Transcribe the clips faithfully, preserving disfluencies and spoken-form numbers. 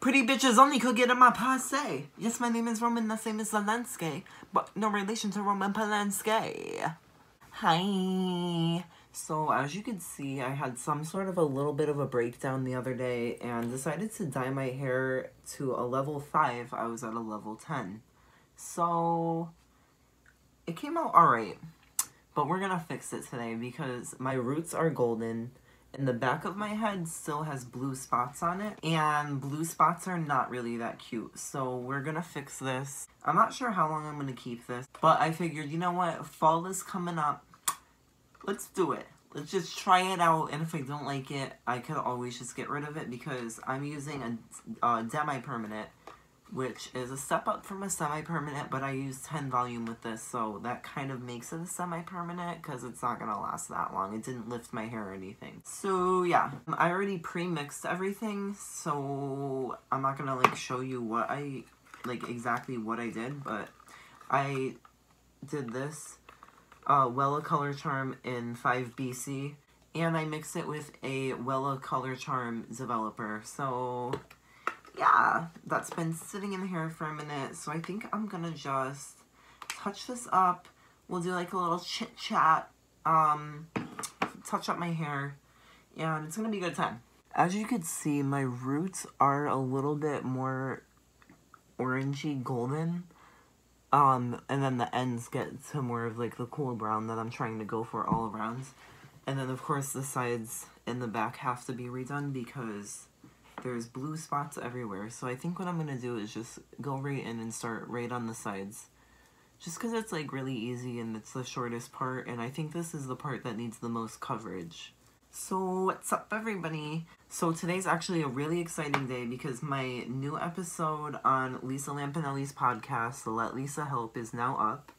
Pretty bitches only could get in my passe. Yes, my name is Roman, the same as Zelensky, but no relation to Roman Polanski. Hi. So, as you can see, I had some sort of a little bit of a breakdown the other day and decided to dye my hair to a level five. I was at a level ten. So, it came out alright, but we're gonna fix it today because my roots are golden and the back of my head still has blue spots on it, and blue spots are not really that cute, so we're gonna fix this. I'm not sure how long I'm gonna keep this, but I figured, you know what, fall is coming up. Let's do it. Let's just try it out, and if I don't like it, I could always just get rid of it because I'm using a, a demi-permanent, which is a step up from a semi-permanent, but I use ten volume with this, so that kind of makes it a semi-permanent because it's not going to last that long. It didn't lift my hair or anything. So, yeah. I already pre-mixed everything, so I'm not going to, like, show you what I, like, exactly what I did, but I did this uh, Wella Color Charm in five B C, and I mixed it with a Wella Color Charm developer, so yeah, that's been sitting in the hair for a minute, so I think I'm gonna just touch this up. We'll do like a little chit-chat, um, touch up my hair, and it's gonna be a good time. As you can see, my roots are a little bit more orangey golden, um, and then the ends get to more of like the cool brown that I'm trying to go for all around. And then, of course, the sides and the back have to be redone because there's blue spots everywhere, so I think what I'm going to do is just go right in and start right on the sides. Just because it's, like, really easy and it's the shortest part, and I think this is the part that needs the most coverage. So, what's up, everybody? So, today's actually a really exciting day because my new episode on Lisa Lampanelli's podcast, The Let Lisa Help, is now up.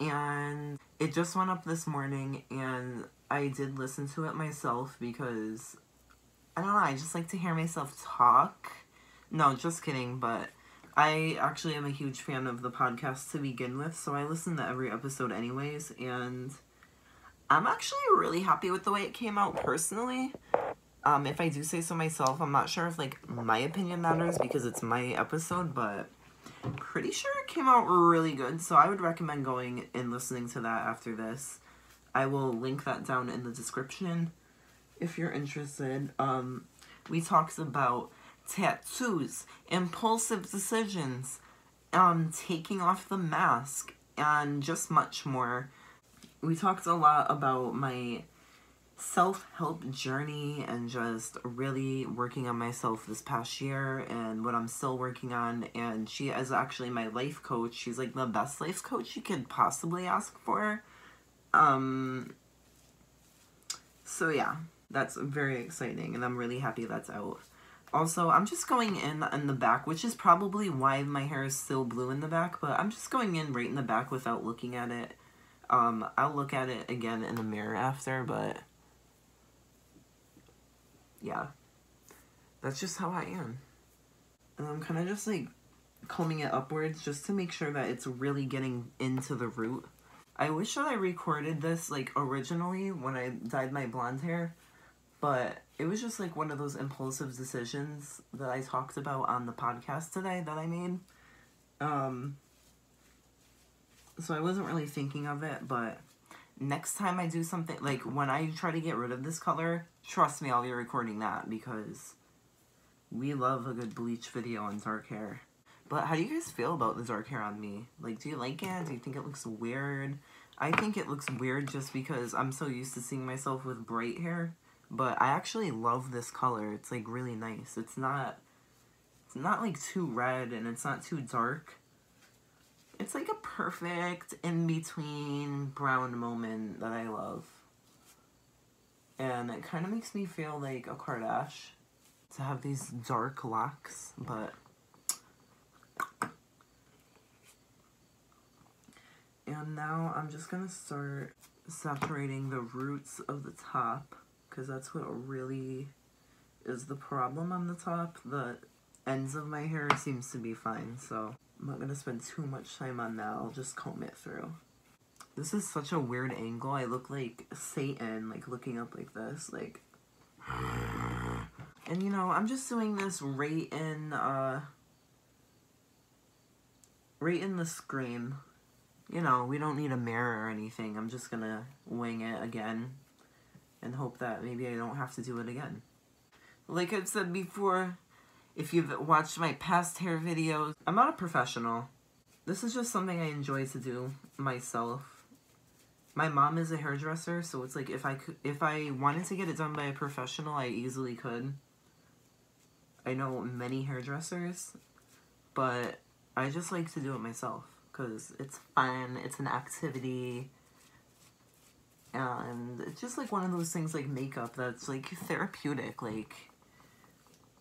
And it just went up this morning, and I did listen to it myself because I don't know, I just like to hear myself talk. No, just kidding, but I actually am a huge fan of the podcast to begin with, so I listen to every episode anyways, and I'm actually really happy with the way it came out personally. Um, if I do say so myself, I'm not sure if, like, my opinion matters because it's my episode, but I'm pretty sure it came out really good, so I would recommend going and listening to that after this. I will link that down in the description if you're interested. Um, we talked about tattoos, impulsive decisions, um, taking off the mask, and just much more. We talked a lot about my self-help journey and just really working on myself this past year and what I'm still working on, and she is actually my life coach. She's like the best life coach you could possibly ask for. Um, so yeah. That's very exciting, and I'm really happy that's out. Also, I'm just going in in the back, which is probably why my hair is still blue in the back, but I'm just going in right in the back without looking at it. Um, I'll look at it again in the mirror after, but yeah. That's just how I am. And I'm kind of just, like, combing it upwards just to make sure that it's really getting into the root. I wish that I recorded this, like, originally when I dyed my blonde hair, but it was just like one of those impulsive decisions that I talked about on the podcast today that I made. Um, so I wasn't really thinking of it, but next time I do something, like when I try to get rid of this color, trust me, I'll be recording that because we love a good bleach video on dark hair. But how do you guys feel about the dark hair on me? Like, do you like it? Do you think it looks weird? I think it looks weird just because I'm so used to seeing myself with bright hair. But I actually love this color. It's, like, really nice. It's not, it's not, like, too red, and it's not too dark. It's, like, a perfect in-between brown moment that I love. And it kind of makes me feel like a Kardashian to have these dark locks, but and now I'm just gonna start separating the roots of the top, because that's what really is the problem on the top. The ends of my hair seems to be fine, so I'm not going to spend too much time on that. I'll just comb it through. This is such a weird angle. I look like Satan, like, looking up like this. Like, And you know, I'm just doing this right in, uh, right in the screen. You know, we don't need a mirror or anything. I'm just gonna wing it again and hope that maybe I don't have to do it again. Like I've said before, if you've watched my past hair videos, I'm not a professional. This is just something I enjoy to do myself. My mom is a hairdresser, so it's like if I could, if I wanted to get it done by a professional, I easily could. I know many hairdressers, but I just like to do it myself because it's fun, it's an activity, and it's just like one of those things like makeup that's like therapeutic, like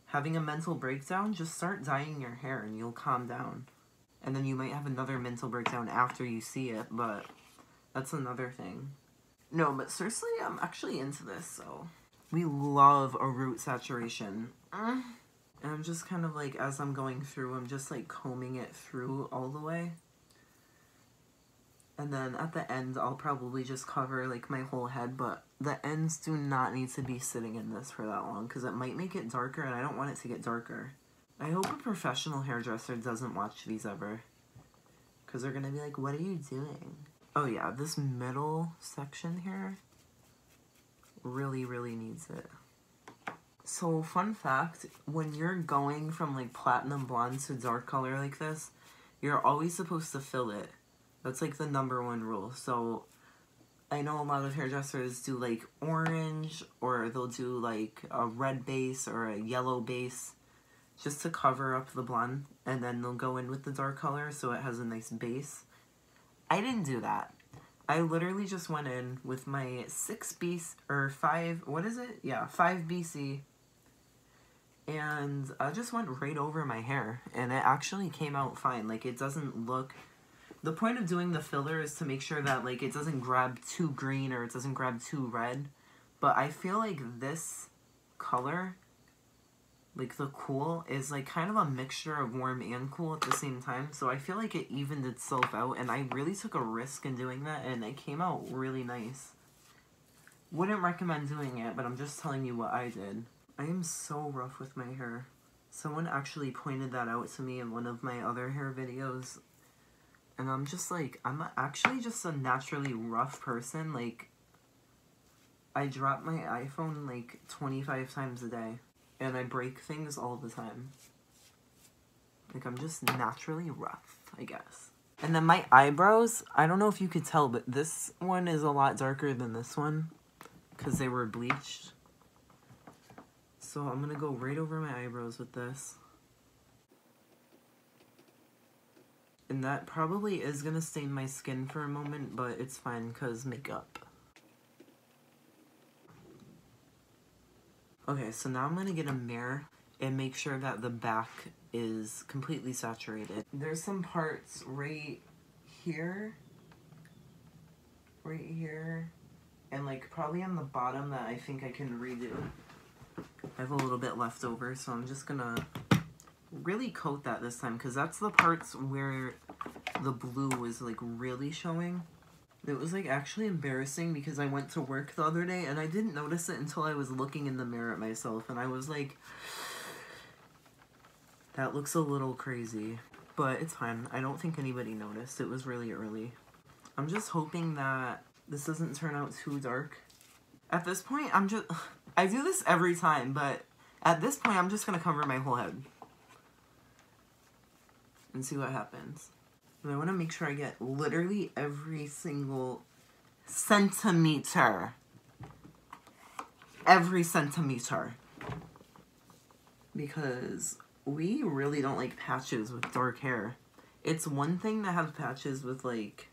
having a mental breakdown, just start dyeing your hair and you'll calm down. And then you might have another mental breakdown after you see it, but that's another thing. No, but seriously, I'm actually into this, so. We love a root saturation. Mm. And I'm just kind of like, as I'm going through, I'm just like combing it through all the way. And then at the end, I'll probably just cover like my whole head, but the ends do not need to be sitting in this for that long because it might make it darker and I don't want it to get darker. I hope a professional hairdresser doesn't watch these ever because they're gonna be like, what are you doing? Oh yeah, this middle section here really, really needs it. So fun fact, when you're going from like platinum blonde to dark color like this, you're always supposed to fill it. That's like the number one rule. So I know a lot of hairdressers do like orange, or they'll do like a red base or a yellow base just to cover up the blonde, and then they'll go in with the dark color so it has a nice base. I didn't do that. I literally just went in with my six B C, or five, what is it? Yeah, five B C. And I just went right over my hair and it actually came out fine. Like it doesn't look... The point of doing the filler is to make sure that like it doesn't grab too green or it doesn't grab too red. But I feel like this color, like the cool, is like kind of a mixture of warm and cool at the same time. So I feel like it evened itself out and I really took a risk in doing that and it came out really nice. Wouldn't recommend doing it, but I'm just telling you what I did. I am so rough with my hair. Someone actually pointed that out to me in one of my other hair videos. And I'm just like, I'm actually just a naturally rough person. Like, I drop my iPhone like twenty-five times a day. And I break things all the time. Like, I'm just naturally rough, I guess. And then my eyebrows, I don't know if you could tell, but this one is a lot darker than this one. Because they were bleached. So I'm gonna go right over my eyebrows with this. And that probably is gonna stain my skin for a moment, but it's fine because makeup. Okay, so now I'm gonna get a mirror and make sure that the back is completely saturated. There's some parts right here, right here, and like probably on the bottom that I think I can redo. I have a little bit left over, so I'm just gonna really coat that this time because that's the parts where the blue was like really showing. It was like actually embarrassing because I went to work the other day and I didn't notice it until I was looking in the mirror at myself and I was like, that looks a little crazy, but it's fine. I don't think anybody noticed. It was really early. I'm just hoping that this doesn't turn out too dark. At this point, I'm just, I do this every time, but at this point I'm just gonna cover my whole head and see what happens. And I want to make sure I get literally every single centimeter. Every centimeter. Because we really don't like patches with dark hair. It's one thing to have patches with like,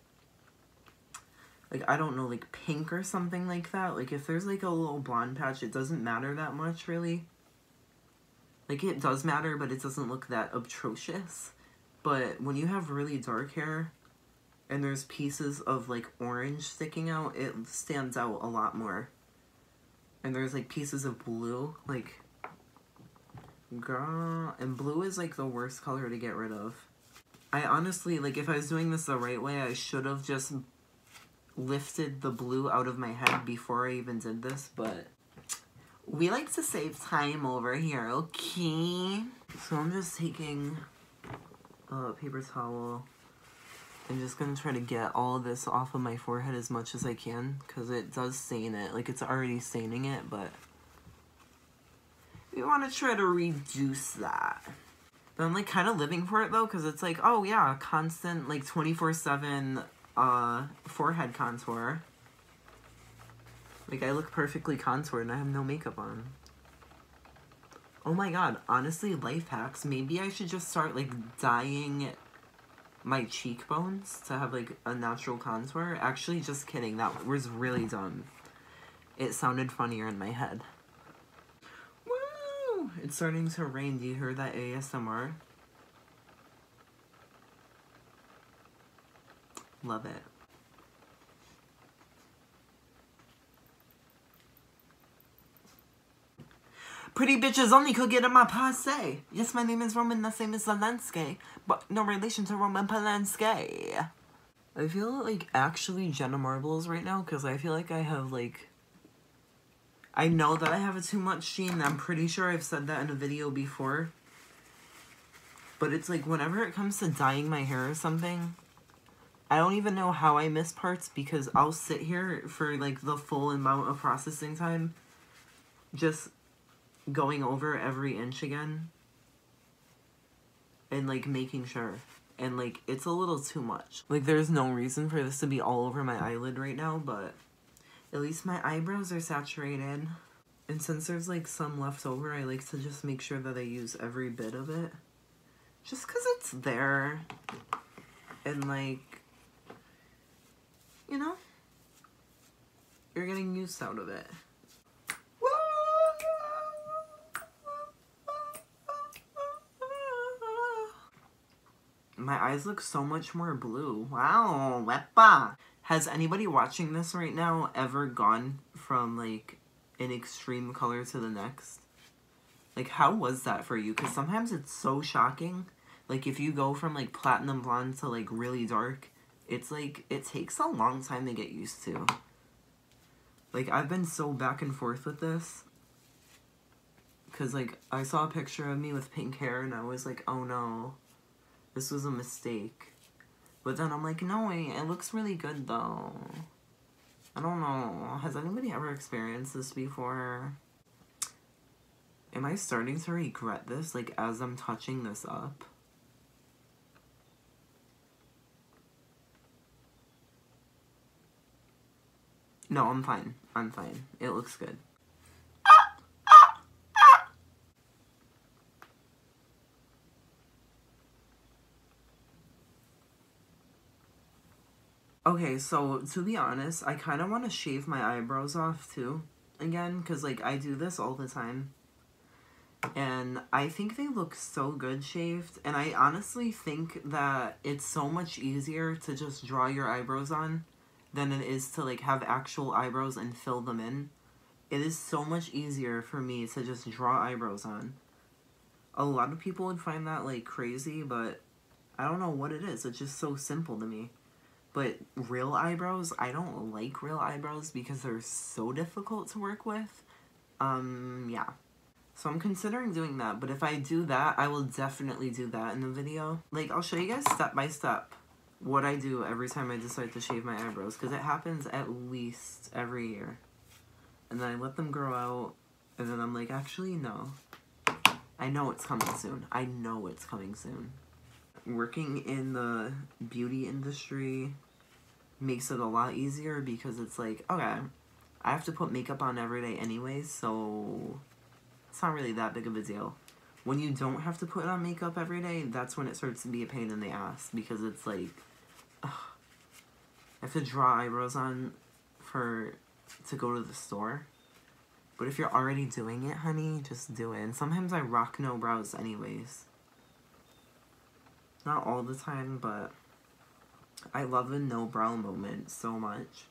like I don't know, like pink or something like that. Like if there's like a little blonde patch, it doesn't matter that much really. Like it does matter, but it doesn't look that atrocious. But when you have really dark hair and there's pieces of like orange sticking out, it stands out a lot more. And there's like pieces of blue, like, girl, and blue is like the worst color to get rid of. I honestly, like if I was doing this the right way, I should have just lifted the blue out of my head before I even did this, but We like to save time over here, okay? So I'm just taking a paper towel. I'm just gonna try to get all of this off of my forehead as much as I can, because it does stain it. Like, it's already staining it, but we want to try to reduce that. But I'm like kind of living for it though, because it's like, oh yeah, constant like twenty-four seven uh, forehead contour. Like, I look perfectly contoured and I have no makeup on. Oh my god, honestly, life hacks. Maybe I should just start, like, dyeing my cheekbones to have, like, a natural contour. Actually, just kidding. That was really dumb. It sounded funnier in my head. Woo! It's starting to rain. Do you hear that A S M R? Love it. Pretty bitches only could get in my passe. Yes, my name is Roman, the same as Zelensky, but no relation to Roman Polanski. I feel like actually Jenna Marbles right now, because I feel like I have like... I know that I have a too much sheen. I'm pretty sure I've said that in a video before. But it's like whenever it comes to dyeing my hair or something, I don't even know how I miss parts, because I'll sit here for like the full amount of processing time. Just... going over every inch again and like making sure, and like it's a little too much. Like, there's no reason for this to be all over my eyelid right now, but at least my eyebrows are saturated, and since there's like some left over, I like to just make sure that I use every bit of it, just because it's there, and like, you know, you're getting use out of it. My eyes look so much more blue. Wow, wepa. Has anybody watching this right now ever gone from like an extreme color to the next? Like, how was that for you? Because sometimes it's so shocking. Like, if you go from like platinum blonde to like really dark, it's like it takes a long time to get used to. Like, I've been so back and forth with this. Because like I saw a picture of me with pink hair and I was like, oh no. This was a mistake. But then I'm like, no wait, it looks really good though. I don't know. Has anybody ever experienced this before? Am I starting to regret this, like, as I'm touching this up? No, I'm fine. I'm fine. It looks good. Okay, so to be honest, I kind of want to shave my eyebrows off too, again, because like I do this all the time. And I think they look so good shaved, and I honestly think that it's so much easier to just draw your eyebrows on than it is to like have actual eyebrows and fill them in. It is so much easier for me to just draw eyebrows on. A lot of people would find that like crazy, but I don't know what it is. It's just so simple to me. But real eyebrows, I don't like real eyebrows because they're so difficult to work with. Um, yeah. So I'm considering doing that, but if I do that, I will definitely do that in the video. Like, I'll show you guys step by step what I do every time I decide to shave my eyebrows, because it happens at least every year. And then I let them grow out, and then I'm like, actually, no. I know it's coming soon. I know it's coming soon. Working in the beauty industry makes it a lot easier, because it's like, okay, I have to put makeup on every day anyway, so it's not really that big of a deal. When you don't have to put on makeup every day, that's when it starts to be a pain in the ass, because it's like, ugh, I have to draw eyebrows on for to go to the store. But if you're already doing it, honey, just do it. And sometimes I rock no brows anyways. Not all the time, but I love a no-brow moment so much.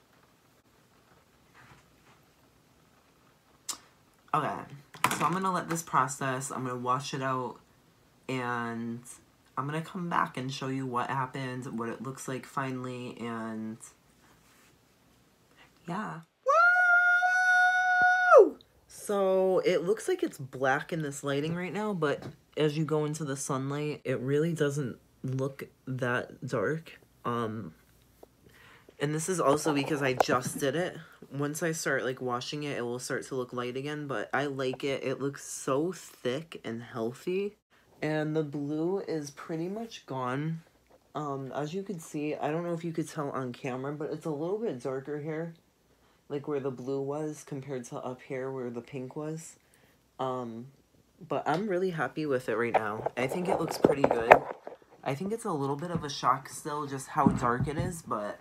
Okay, so I'm going to let this process. I'm going to wash it out, and I'm going to come back and show you what happened, what it looks like finally, and yeah. So it looks like it's black in this lighting right now, but as you go into the sunlight, it really doesn't look that dark. Um, and this is also because I just did it. Once I start like washing it, it will start to look light again, but I like it. It looks so thick and healthy. And the blue is pretty much gone. Um, as you can see, I don't know if you could tell on camera, but it's a little bit darker here, like where the blue was compared to up here where the pink was. Um, but I'm really happy with it right now. I think it looks pretty good. I think it's a little bit of a shock still just how dark it is, but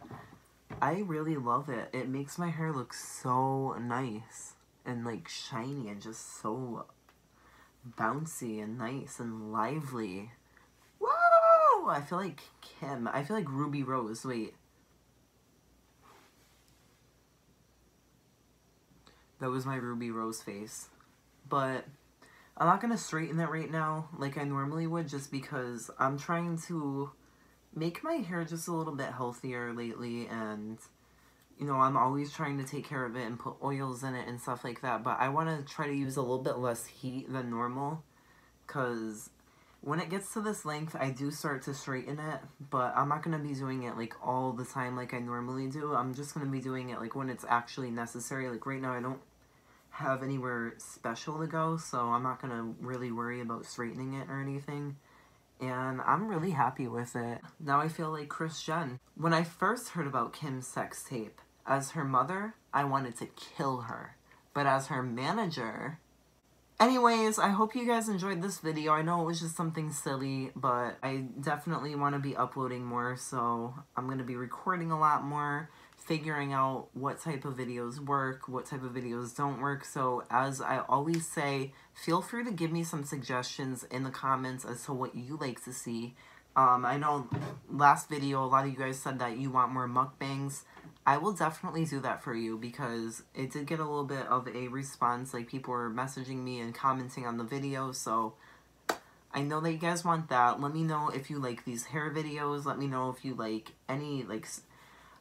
I really love it. It makes my hair look so nice and like shiny and just so bouncy and nice and lively. Whoa! I feel like Kim. I feel like Ruby Rose. Wait. That was my Ruby Rose face. But I'm not going to straighten it right now like I normally would, just because I'm trying to make my hair just a little bit healthier lately, and you know, I'm always trying to take care of it and put oils in it and stuff like that, but I want to try to use a little bit less heat than normal, because when it gets to this length, I do start to straighten it, but I'm not going to be doing it like all the time like I normally do. I'm just going to be doing it like when it's actually necessary. Like right now, I don't have anywhere special to go, so I'm not going to really worry about straightening it or anything. And I'm really happy with it. Now I feel like Kris Jenner. When I first heard about Kim's sex tape, as her mother, I wanted to kill her. But as her manager... Anyways, I hope you guys enjoyed this video. I know it was just something silly, but I definitely want to be uploading more, so I'm going to be recording a lot more, figuring out what type of videos work, what type of videos don't work. So as I always say, feel free to give me some suggestions in the comments as to what you like to see. Um, I know last video, a lot of you guys said that you want more mukbangs. I will definitely do that for you, because it did get a little bit of a response, like people were messaging me and commenting on the video, so I know that you guys want that. Let me know if you like these hair videos. Let me know if you like any, like,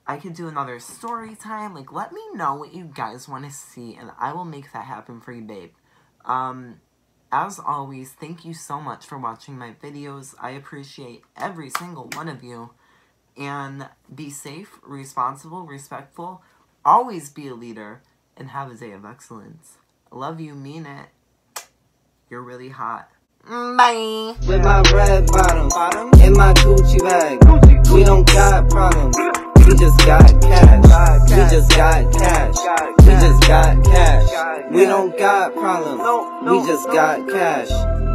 I could do another story time. Like, let me know what you guys want to see, and I will make that happen for you, babe. Um, as always, thank you so much for watching my videos. I appreciate every single one of you. And be safe, responsible, respectful, always be a leader, and have a day of excellence. Love you, mean it. You're really hot. Bye. With my red bottom, bottom in my Gucci bag, Gucci. We don't got problems. We just got cash. We just got cash. We just got cash. We don't got problems. We just got cash.